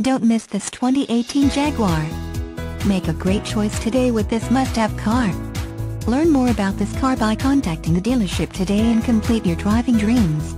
Don't miss this 2018 Jaguar. Make a great choice today with this must-have car. Learn more about this car by contacting the dealership today and complete your driving dreams.